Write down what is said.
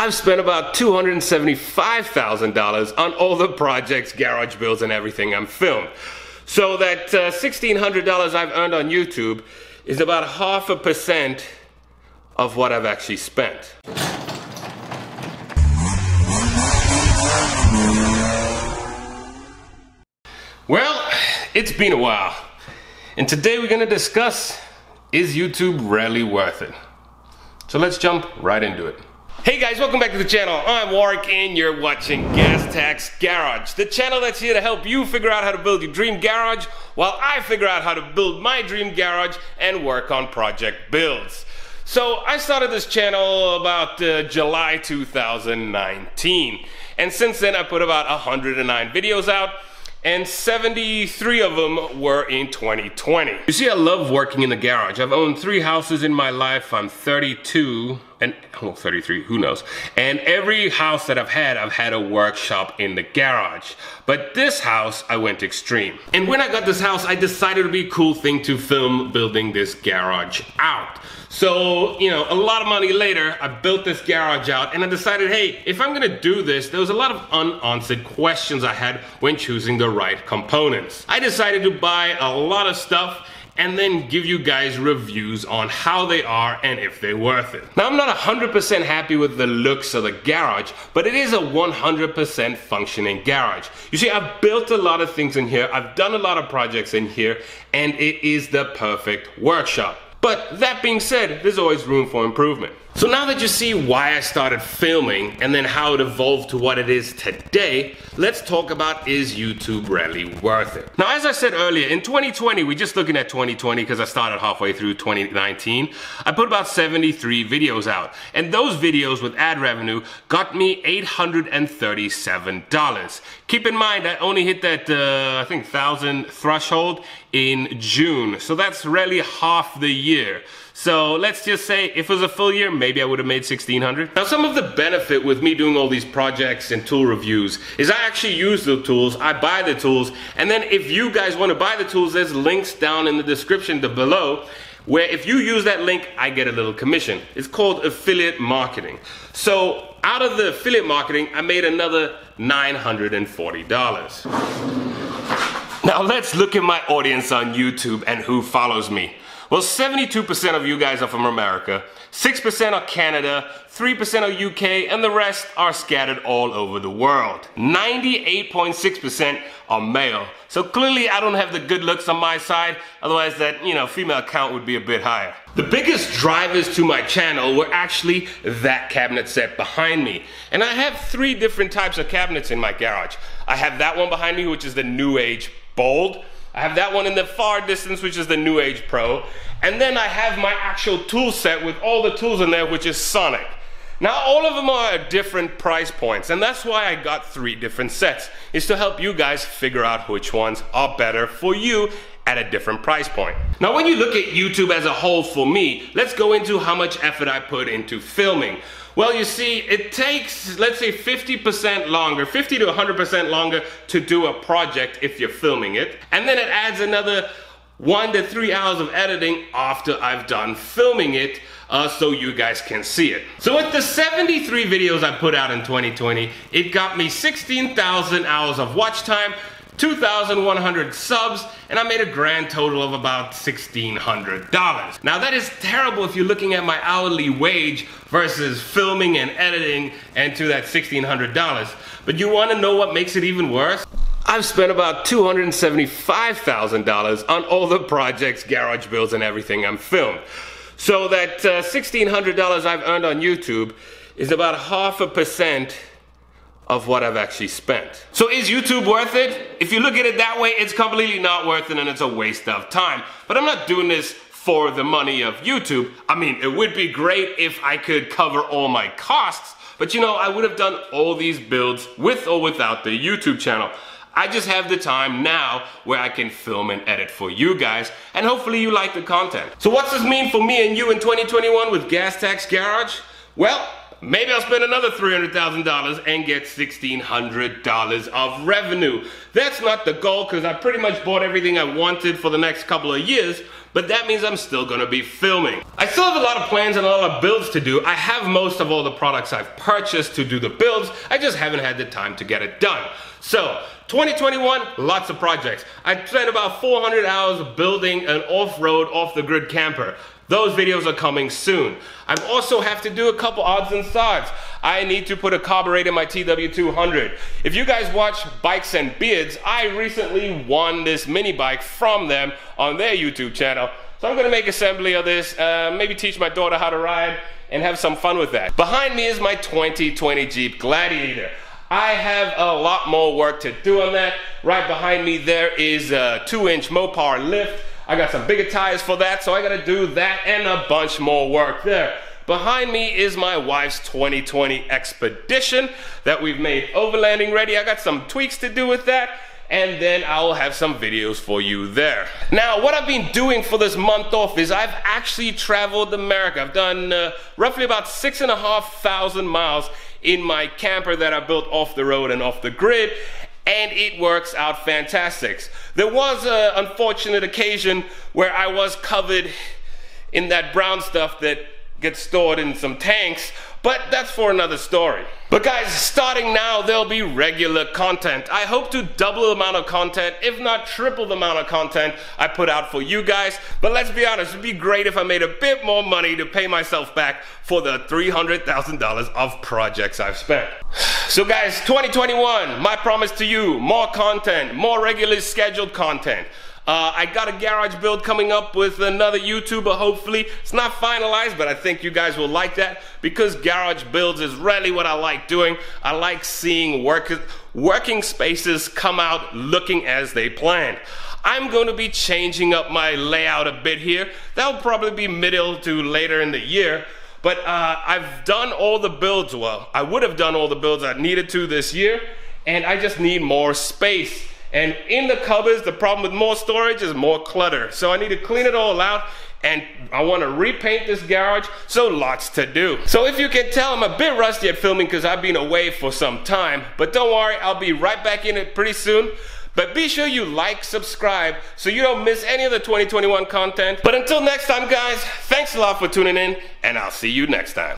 I've spent about $275,000 on all the projects, garage builds, and everything I'm filmed. So that $1,600 I've earned on YouTube is about 0.5% of what I've actually spent. Well, it's been a while, and today we're going to discuss, is YouTube really worth it? So let's jump right into it. Hey guys, welcome back to the channel. I'm Warwick and you're watching Gas Tachs Garage, the channel that's here to help you figure out how to build your dream garage while I figure out how to build my dream garage and work on project builds. So I started this channel about July 2019, and since then I put about 109 videos out, and 73 of them were in 2020. You see, I love working in the garage. I've owned 3 houses in my life. I'm 32 and, well, 33, who knows? And every house that I've had a workshop in the garage. But this house, I went extreme. And when I got this house, I decided it'd be a cool thing to film building this garage out. So, you know, a lot of money later, I built this garage out and I decided, hey, if I'm gonna do this, there was a lot of unanswered questions I had when choosing the right components. I decided to buy a lot of stuff and then give you guys reviews on how they are and if they're worth it. Now, I'm not 100% happy with the looks of the garage, but it is a 100% functioning garage. You see, I've built a lot of things in here, I've done a lot of projects in here, and it is the perfect workshop. But that being said, there's always room for improvement. So now that you see why I started filming and then how it evolved to what it is today, let's talk about, is YouTube really worth it? Now, as I said earlier, in 2020, we're just looking at 2020 because I started halfway through 2019, I put about 73 videos out. And those videos with ad revenue got me $837. Keep in mind, I only hit that, I think, 1,000 threshold in June. So that's really half the year. So let's just say if it was a full year, maybe I would have made $1,600. Now, some of the benefit with me doing all these projects and tool reviews is I actually use the tools, I buy the tools, and then if you guys want to buy the tools, there's links down in the description below where if you use that link, I get a little commission. It's called affiliate marketing. So out of the affiliate marketing, I made another $940. Now let's look at my audience on YouTube and who follows me. Well, 72% of you guys are from America, 6% are Canada, 3% are UK, and the rest are scattered all over the world. 98.6% are male. So clearly I don't have the good looks on my side, otherwise that, you know, female count would be a bit higher. The biggest drivers to my channel were actually that cabinet set behind me. And I have 3 different types of cabinets in my garage. I have that one behind me, which is the New Age Bold. I have that one in the far distance, which is the New Age Pro. And then I have my actual tool set with all the tools in there, which is Sonic. Now, all of them are at different price points, and that's why I got 3 different sets, is to help you guys figure out which ones are better for you at a different price point. Now, when you look at YouTube as a whole for me, let's go into how much effort I put into filming. Well, you see, it takes, let's say, 50% longer, 50 to 100% longer to do a project if you're filming it. And then it adds another 1 to 3 hours of editing after I've done filming it, so you guys can see it. So with the 73 videos I put out in 2020, it got me 16,000 hours of watch time, 2,100 subs, and I made a grand total of about $1,600. Now that is terrible if you're looking at my hourly wage versus filming and editing and to that $1,600. But you wanna know what makes it even worse? I've spent about $275,000 on all the projects, garage builds, and everything I'm filmed. So that $1,600 I've earned on YouTube is about 0.5% of what I've actually spent. So is YouTube worth it? If you look at it that way, it's completely not worth it and it's a waste of time. But I'm not doing this for the money of YouTube. I mean, it would be great if I could cover all my costs, but you know, I would have done all these builds with or without the YouTube channel. I just have the time now where I can film and edit for you guys, and hopefully you like the content. So what's this mean for me and you in 2021 with Gas Tachs Garage? Well, maybe I'll spend another $300,000 and get $1,600 of revenue. That's not the goal, because I pretty much bought everything I wanted for the next couple of years, but that means I'm still gonna be filming. I still have a lot of plans and a lot of builds to do. I have most of all the products I've purchased to do the builds. I just haven't had the time to get it done. So 2021, lots of projects. I spent about 400 hours building an off-road, off-the-grid camper. Those videos are coming soon. I also have to do a couple odds and sods. I need to put a carburetor in my TW200. If you guys watch Bikes and Beards, I recently won this mini bike from them on their YouTube channel. So I'm gonna make assembly of this, maybe teach my daughter how to ride and have some fun with that. Behind me is my 2020 Jeep Gladiator. I have a lot more work to do on that. Right behind me there is a 2-inch Mopar lift. I got some bigger tires for that, so I gotta do that and a bunch more work there. Behind me is my wife's 2020 Expedition that we've made overlanding ready. I got some tweaks to do with that, and then I will have some videos for you there. Now, what I've been doing for this month off is I've actually traveled America. I've done roughly about 6,500 miles in my camper that I built off the road and off the grid, and it works out fantastic. There was an unfortunate occasion where I was covered in that brown stuff that gets stored in some tanks, but that's for another story. But guys, starting now, there'll be regular content. I hope to double the amount of content, if not triple the amount of content I put out for you guys. But let's be honest, it'd be great if I made a bit more money to pay myself back for the $300,000 of projects I've spent. So guys, 2021, my promise to you, more content, more regularly scheduled content. I got a garage build coming up with another YouTuber, hopefully. It's not finalized, but I think you guys will like that because garage builds is really what I like doing. I like seeing working spaces come out looking as they planned. I'm going to be changing up my layout a bit here. That'll probably be middle to later in the year. But I've done all the builds, well, I would have done all the builds I needed to this year, and I just need more space. And in the cupboards, the problem with more storage is more clutter. So I need to clean it all out, and I want to repaint this garage, so lots to do. So if you can tell, I'm a bit rusty at filming because I've been away for some time. But don't worry, I'll be right back in it pretty soon. But be sure you like, subscribe, so you don't miss any of the 2021 content. But until next time, guys, thanks a lot for tuning in, and I'll see you next time.